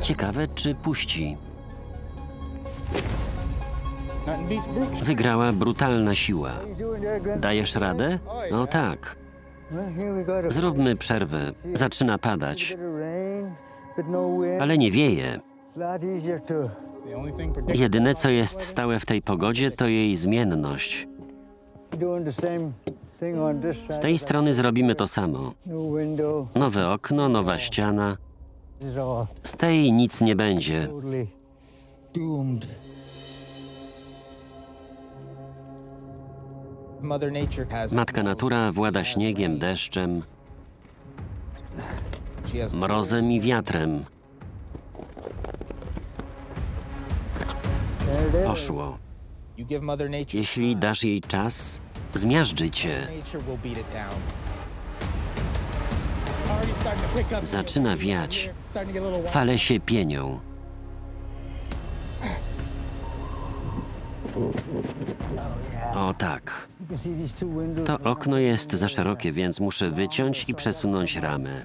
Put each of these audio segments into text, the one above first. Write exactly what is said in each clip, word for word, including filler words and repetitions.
Ciekawe, czy puści. Wygrała brutalna siła. Dajesz radę? No tak. Zróbmy przerwę. Zaczyna padać. Ale nie wieje. Jedyne, co jest stałe w tej pogodzie, to jej zmienność. Z tej strony zrobimy to samo. Nowe okno, nowa ściana. Z tej nic nie będzie. Matka natura włada śniegiem, deszczem, mrozem i wiatrem. Poszło. Jeśli dasz jej czas, zmiażdży cię. Zaczyna wiać. Fale się pienią. O tak. To okno jest za szerokie, więc muszę wyciąć i przesunąć ramę.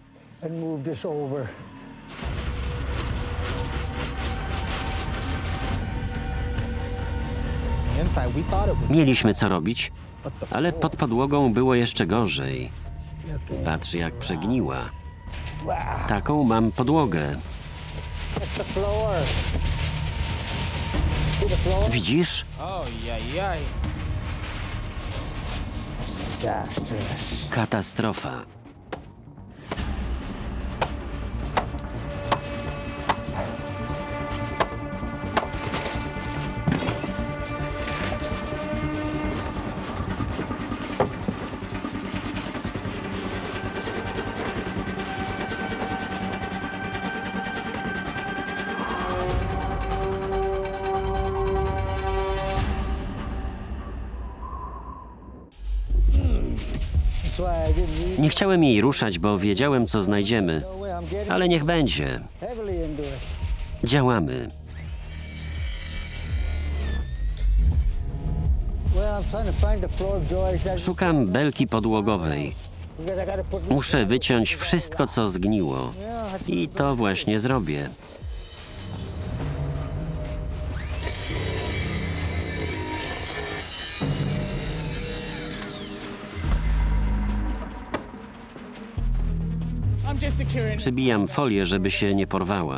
Mieliśmy co robić, ale pod podłogą było jeszcze gorzej. Patrz, jak przegniła. Taką mam podłogę. Widzisz? Katastrofa. Nie chciałem jej ruszać, bo wiedziałem, co znajdziemy, ale niech będzie. Działamy. Szukam belki podłogowej. Muszę wyciąć wszystko, co zgniło. I to właśnie zrobię. Przybijam folię, żeby się nie porwała.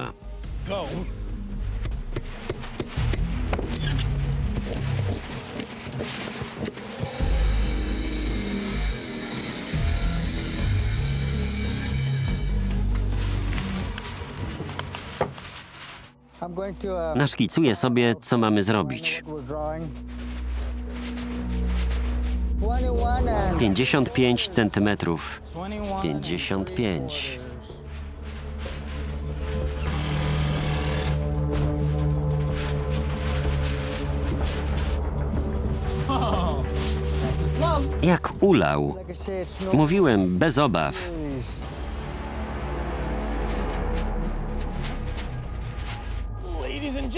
Naszkicuję sobie, co mamy zrobić. pięćdziesiąt pięć centymetrów. pięćdziesiąt pięć. Jak ulał. Mówiłem, bez obaw.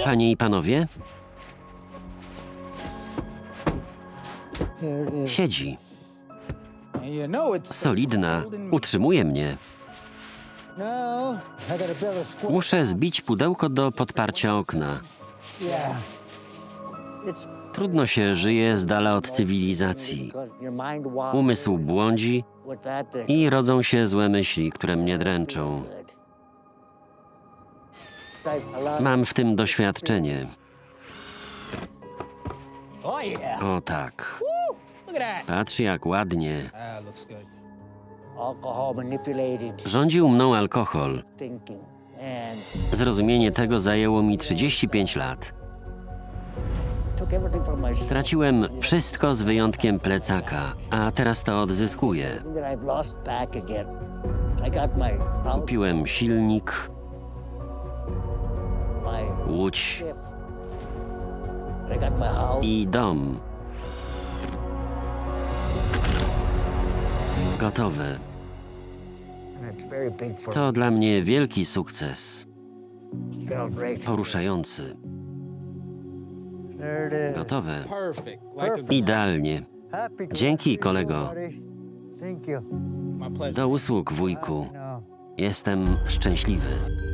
Panie i panowie? Siedzi. Solidna. Utrzymuje mnie. Muszę zbić pudełko do podparcia okna. Trudno się żyje z dala od cywilizacji. Umysł błądzi i rodzą się złe myśli, które mnie dręczą. Mam w tym doświadczenie. O tak. Patrz, jak ładnie. Rządził mną alkohol. Zrozumienie tego zajęło mi trzydzieści pięć lat. Straciłem wszystko z wyjątkiem plecaka, a teraz to odzyskuję. Kupiłem silnik, łódź i dom. Gotowe. To dla mnie wielki sukces. Poruszający. Gotowe. Idealnie. Dzięki, kolego. Do usług, wujku. Jestem szczęśliwy.